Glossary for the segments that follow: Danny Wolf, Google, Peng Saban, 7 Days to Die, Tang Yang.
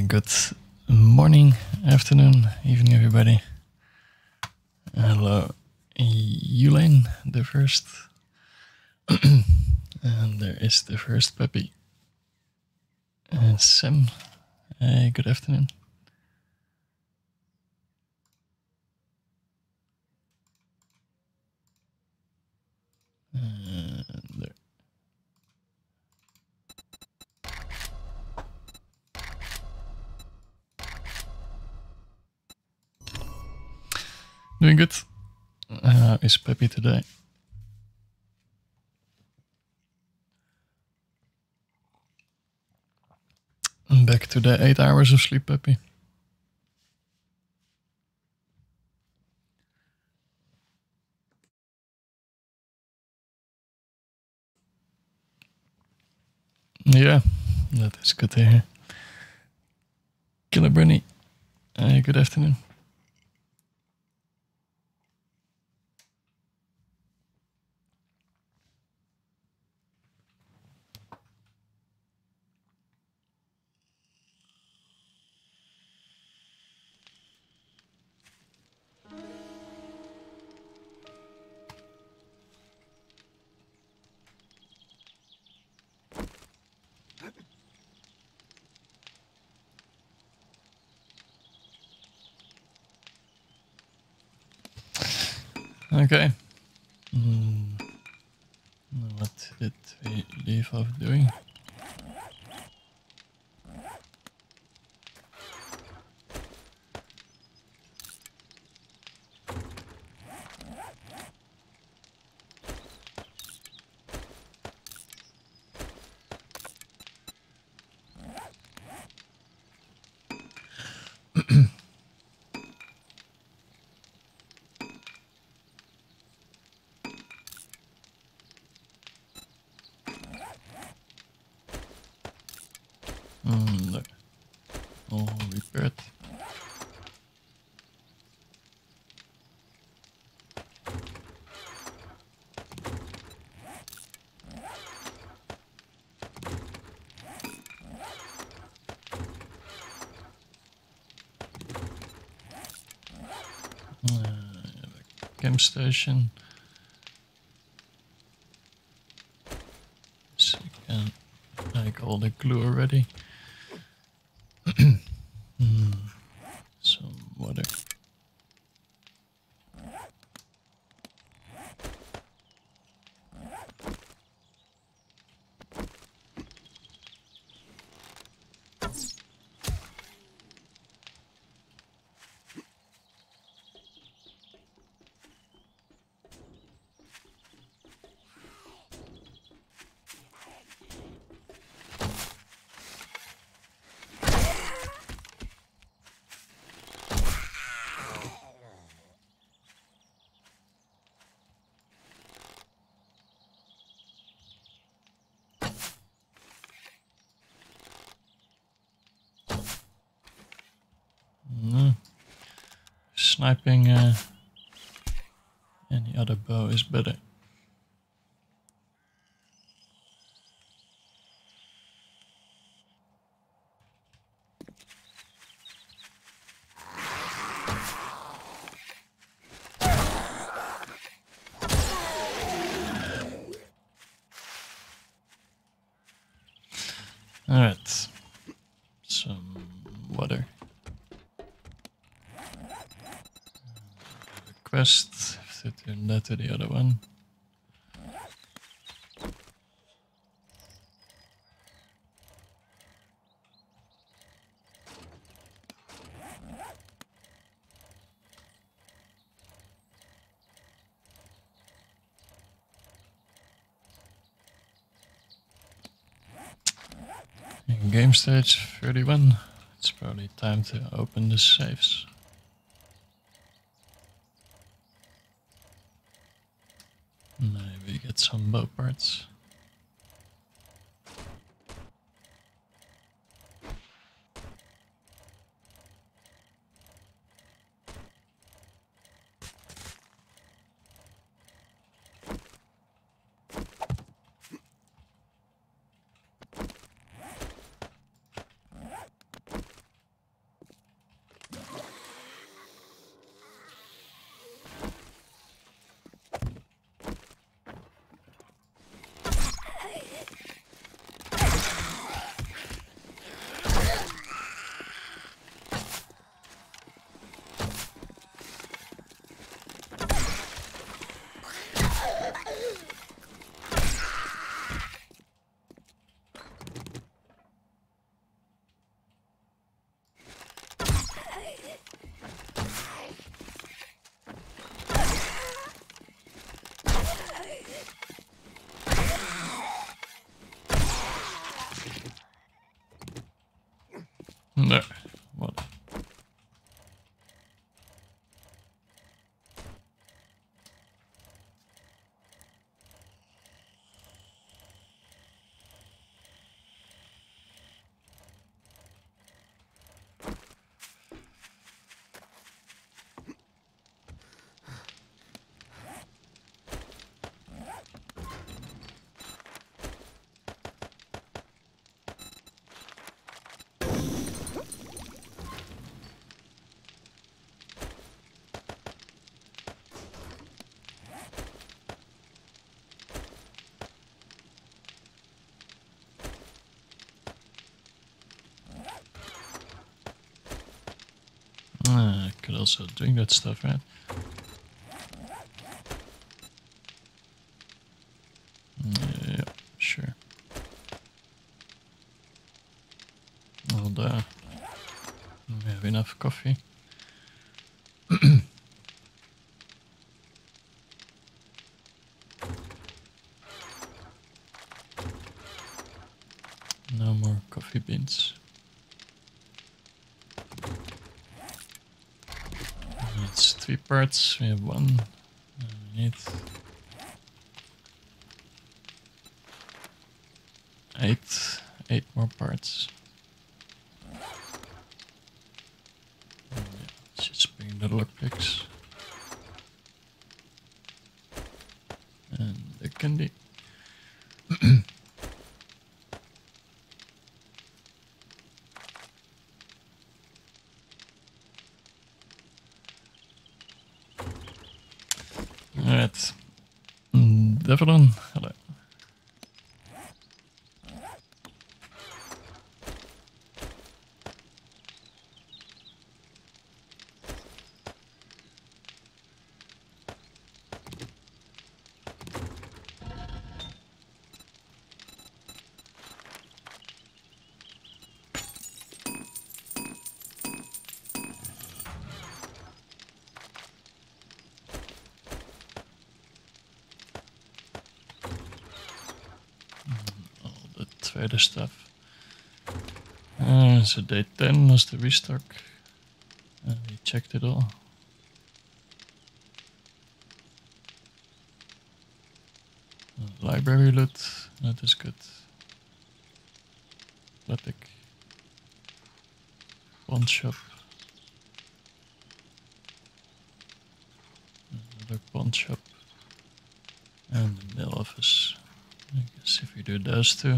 very good morning, afternoon, evening, everybody. Hello, Yulaine, the first. And there is the first puppy. Sam, good afternoon. There. Doing good. How is Peppy today? Back to the 8 hours of sleep, Peppy. Yeah, that is good to hear. Killer Brunny, good afternoon. Okay, what did we leave off doing? Camp station. So you can make all the glue already. Some water. Sniping any other bow is better. Have to turn that to the other one. In game stage 31, it's probably time to open the safes. Maybe get some bow parts. No. What? Also doing that stuff, right? Yeah, sure. Well, there. We have enough coffee. No more coffee beans. Three parts, we have one, we need 8 more parts. Yeah, let's just bring the lockpicks and the candy. Alright, Devlin, hello. Verder stuff. So day 10 was the restock. We checked it all. Library loot, that is good. Platic. Pawn shop. Another pawn shop. And the mail office. I guess if we do those two.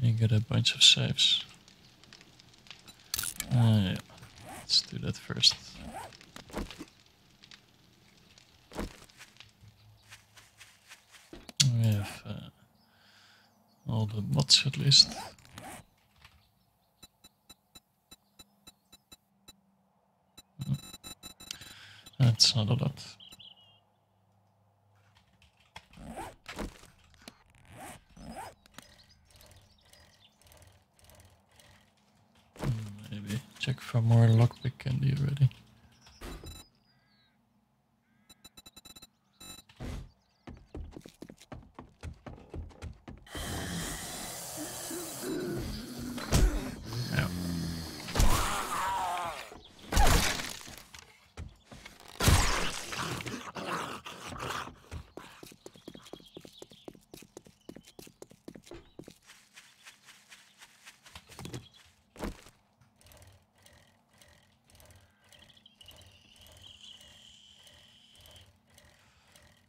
You get a bunch of saves. Yeah. Let's do that first. We have all the mods at least. That's not a lot. Check for more lockpick candy already.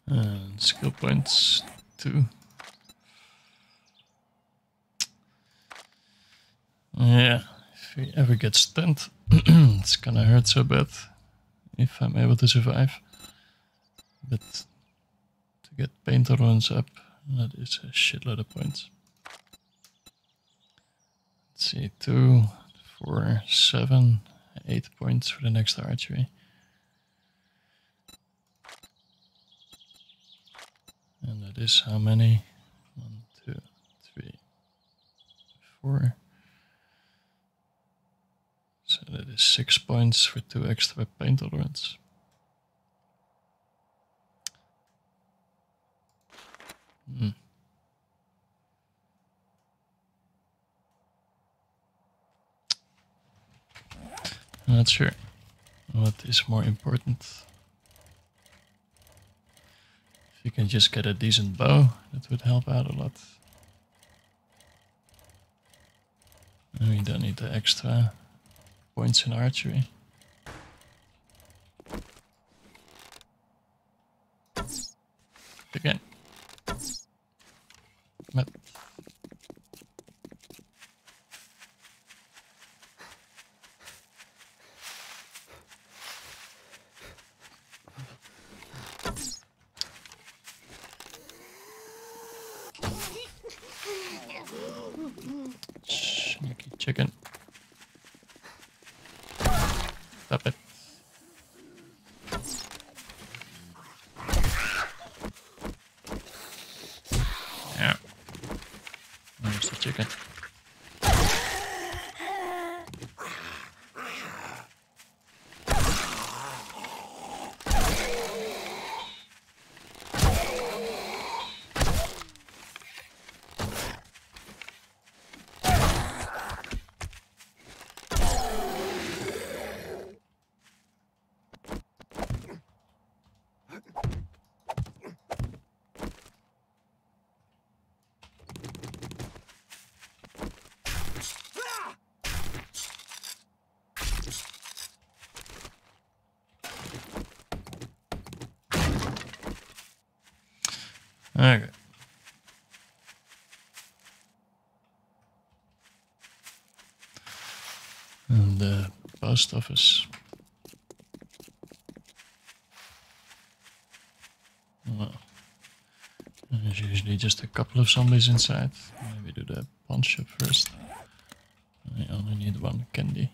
And skill points, 2. Yeah, if we ever get stunned, it's gonna hurt so bad if I'm able to survive. But to get pain tolerance up, that is a shitload of points. Let's see, 2, 4, 7, 8 points for the next archery. And that is how many? 1, 2, 3, 4. So that is 6 points for 2 extra pain tolerance. I'm not sure what is more important. If you can just get a decent bow, that would help out a lot. And we don't need the extra points in archery. Again. Map. Sneaky chicken. Stop it. Yeah. There's the chicken. Okay. And the post office. Well, there's usually just a couple of zombies inside. Maybe do the pawn shop first. I only need one candy.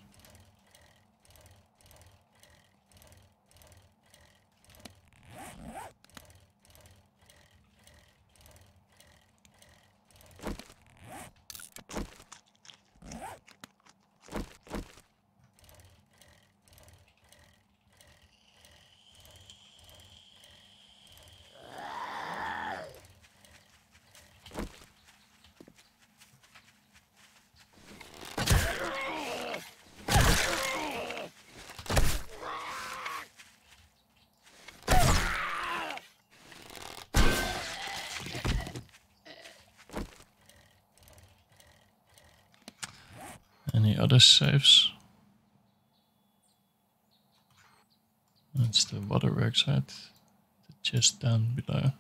Any other saves? That's the waterworks side, the chest down below.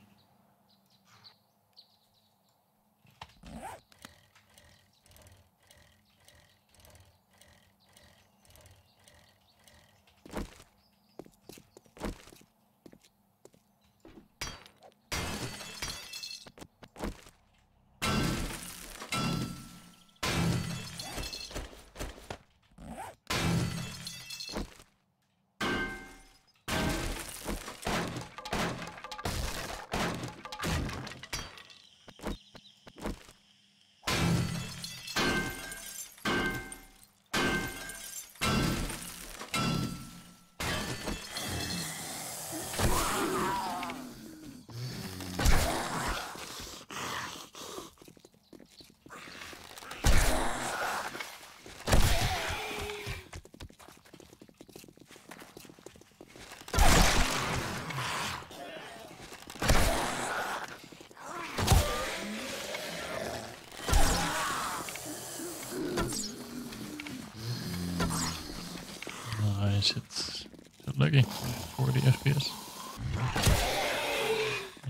It's so laggy, 40 FPS.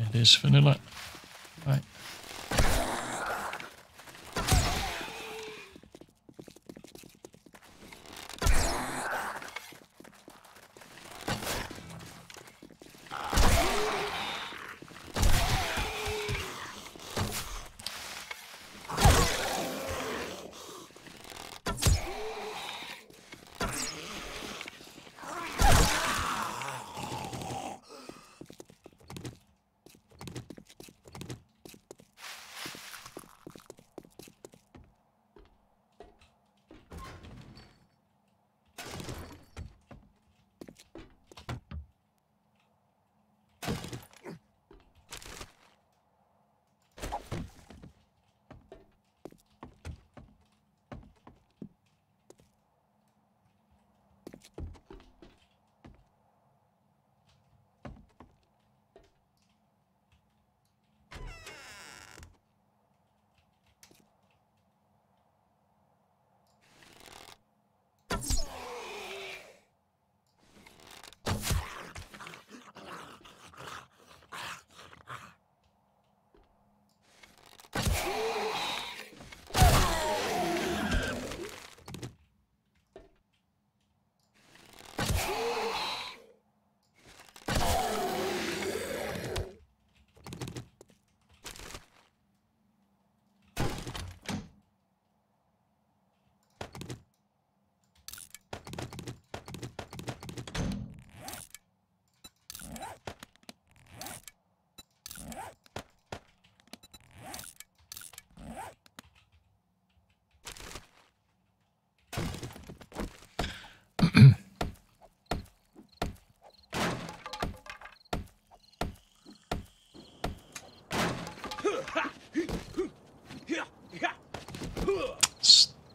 It is vanilla. Right.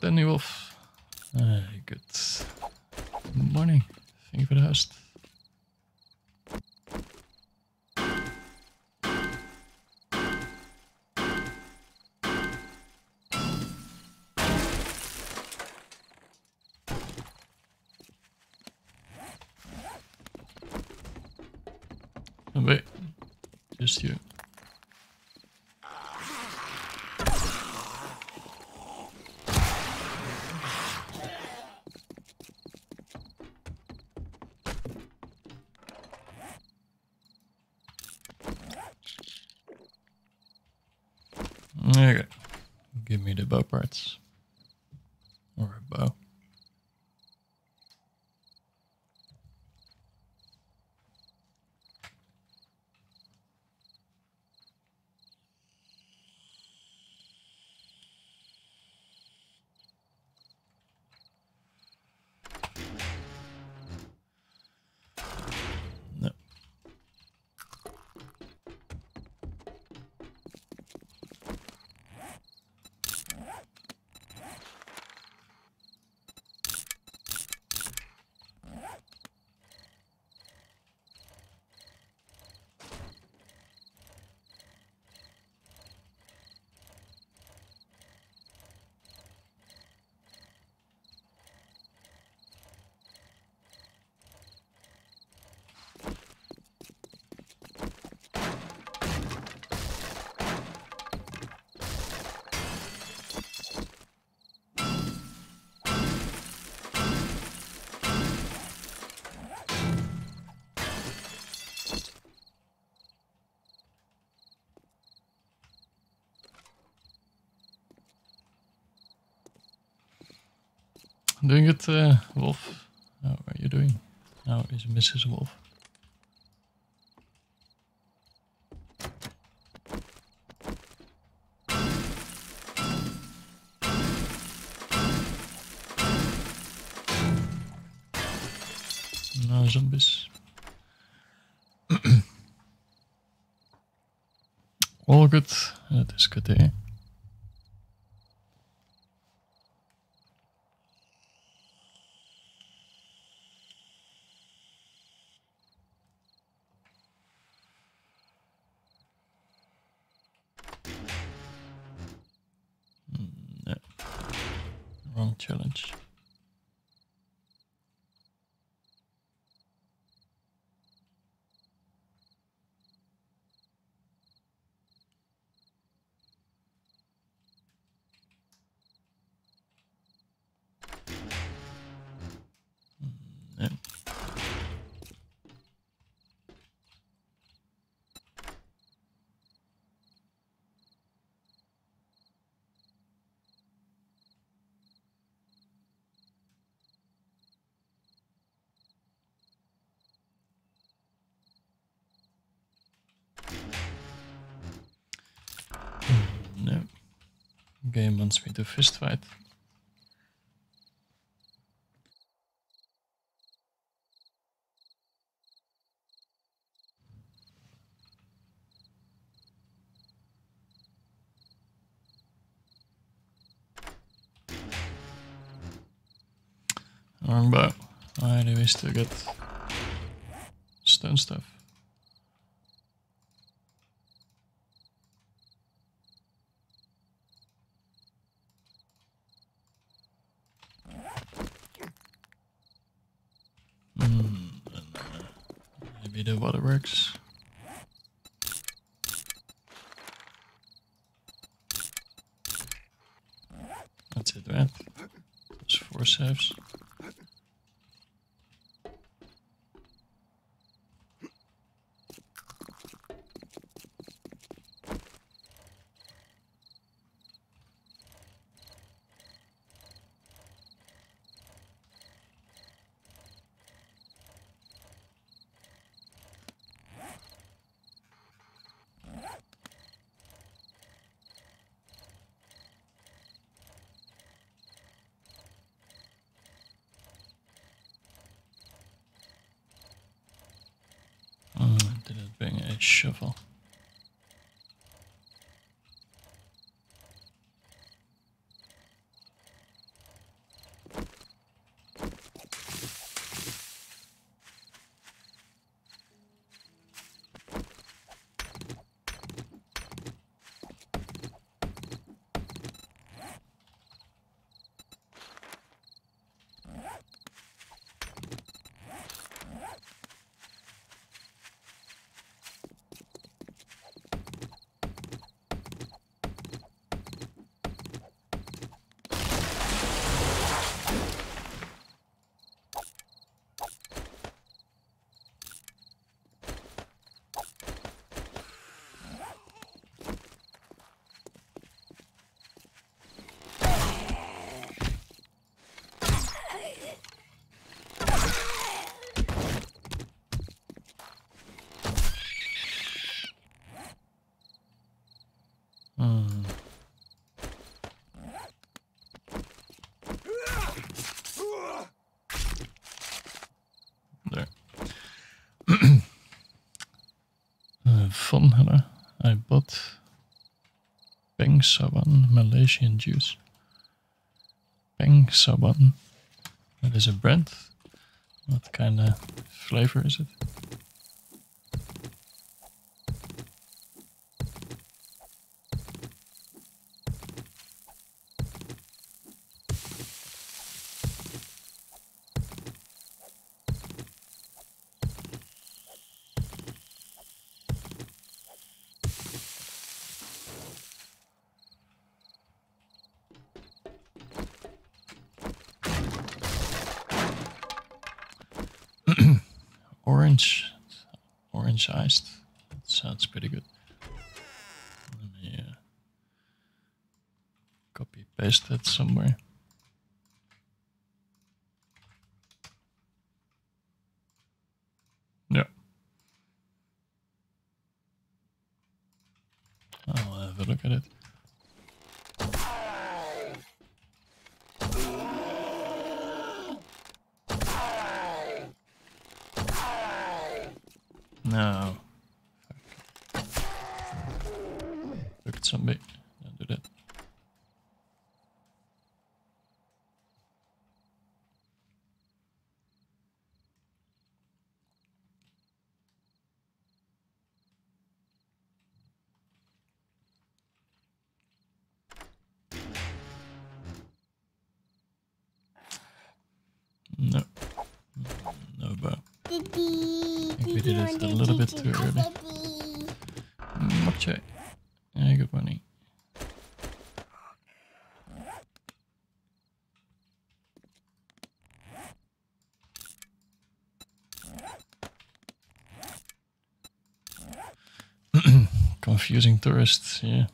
Danny Wolf. Good morning. Thank you for the host. Oh, wait, just you. Okay, give me the bow parts. Or a bow. Doing it, Wolf. How are you doing? How is Mrs. Wolf? No zombies. All good. That is good, eh? Challenge. Game wants me to fist fight. Wrong bow. I really wish to get stone stuff. Maybe the waterworks. That's it, right? There's 4 saves. Being a shovel. fun header. I bought Peng Saban, Malaysian juice. Peng Saban. That is a brand. What kind of flavor is it? Orange iced. That sounds pretty good. Let me copy paste that somewhere. Yeah. I'll have a look at it. No. Fuck. Look at somebody. Don't do that. No. No bar. We did it a little bit too early. Moche. Yeah, good morning. Confusing tourists, yeah.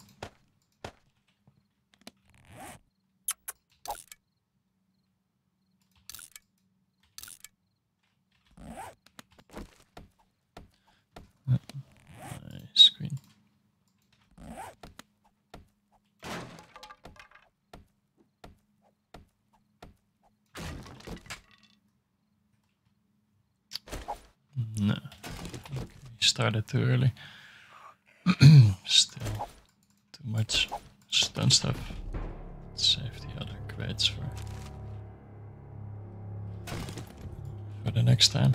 No, okay, started too early. Still too much stun stuff. Let's save the other crates for the next time.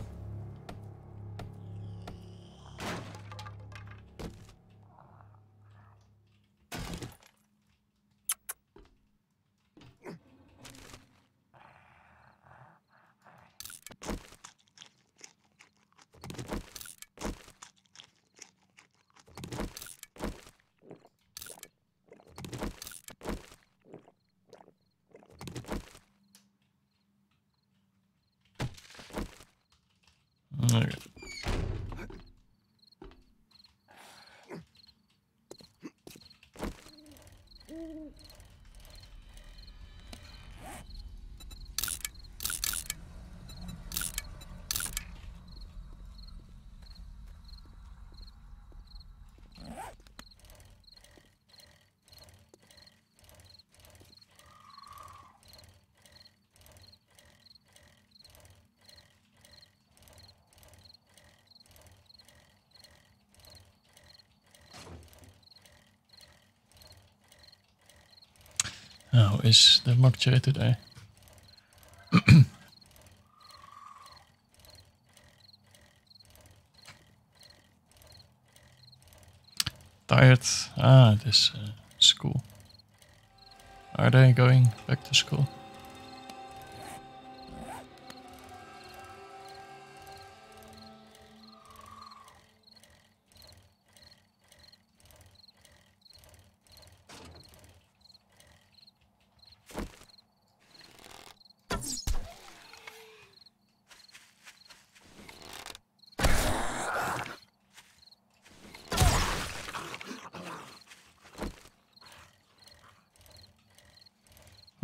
Okay. How is the Mokje today? Tired? Ah, this school. Are they going back to school?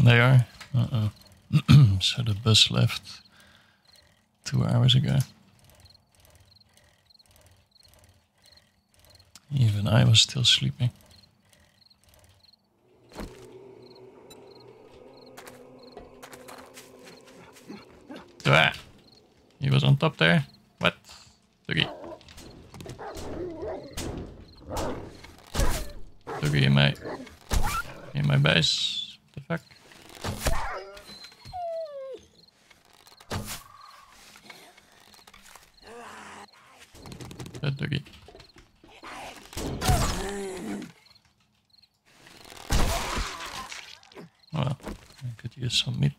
They are? Uh-oh. So the bus left 2 hours ago. Even I was still sleeping. Ah, he was on top there? What? Okay. be in my base. What the fuck? That doggy. Well, I could use some meat.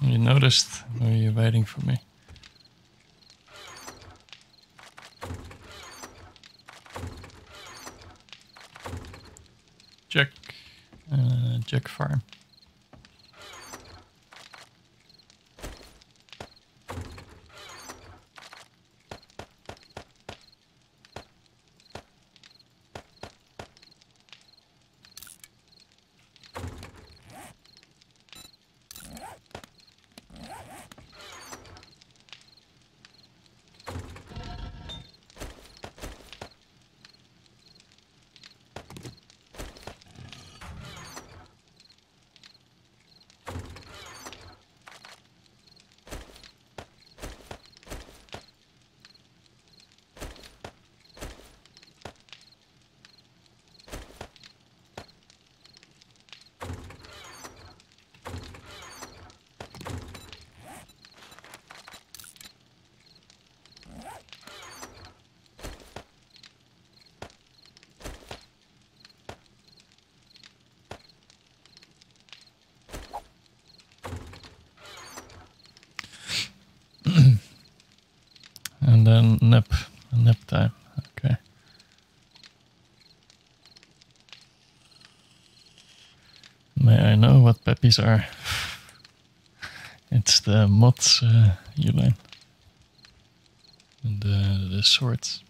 You noticed? Or are you waiting for me? Jack, Jack farm. Then nap time, okay. May I know what peppies are? It's the mods, Uline. And the swords.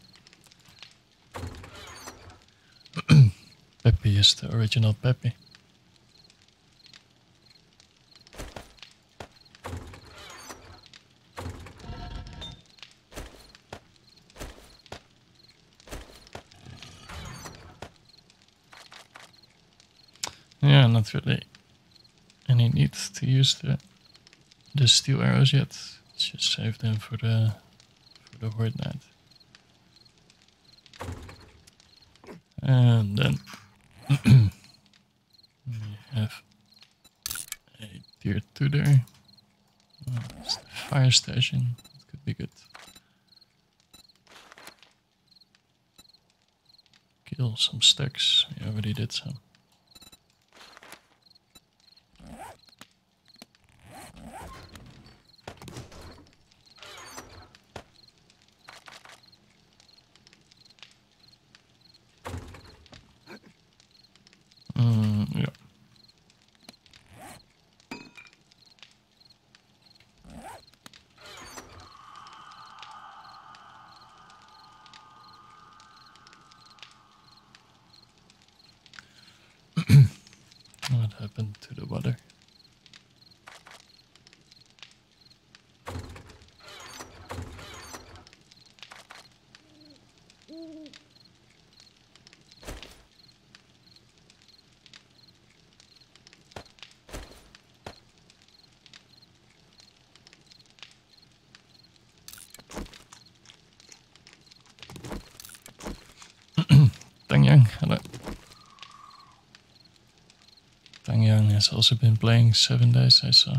Peppy is the original Peppy. Yeah, not really any need to use the steel arrows yet. Let's just save them for the horde knight. And then we have a tier 2 there. Oh, it's the fire station. That could be good. Kill some stacks. We already did some. Happened to the water. Tang Yang, hello. Has also been playing 7 Days, I saw.